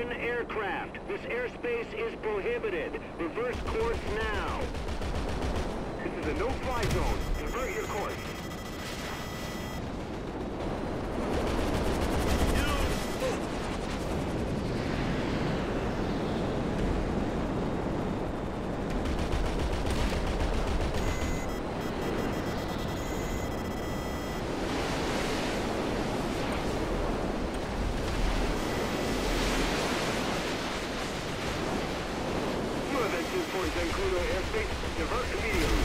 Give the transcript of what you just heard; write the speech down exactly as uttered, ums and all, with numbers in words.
Russian aircraft. This airspace is prohibited. Reverse course now. This is a no-fly zone. Invert your course. Towards Zancudo airspace, divert immediately.